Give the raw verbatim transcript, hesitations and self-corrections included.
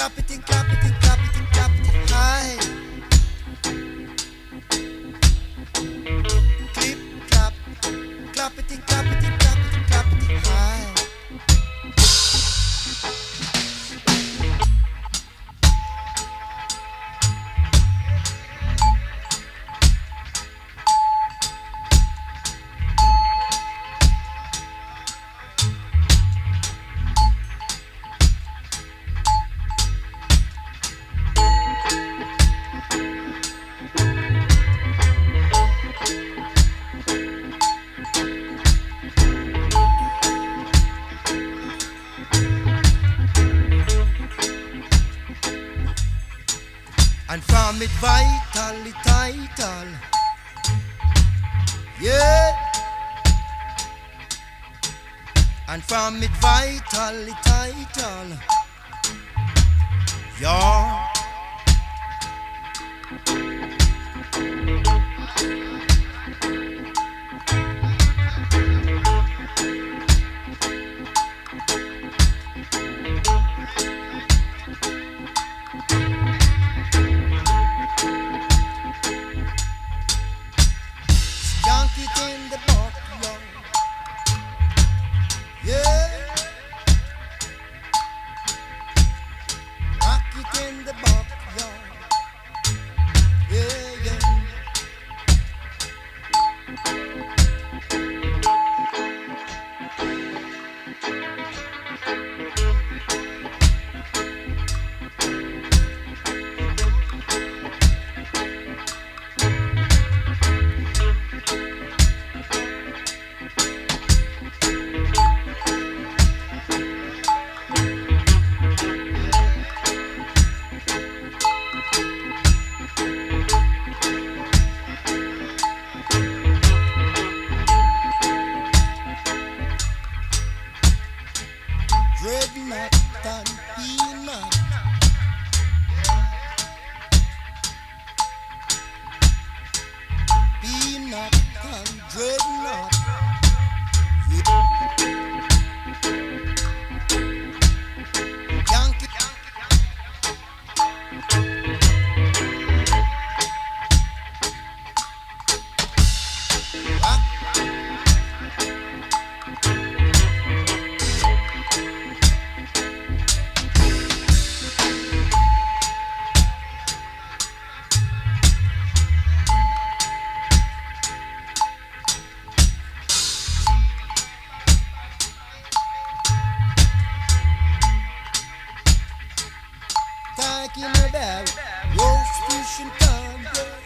clap it and clap it and clap it and clap it high. Clip, clap, clap it and clap it and clap it and clap it high. And from it vitally title, yeah. And from it vitally title, yeah. Back in the bag, roast fish and condor.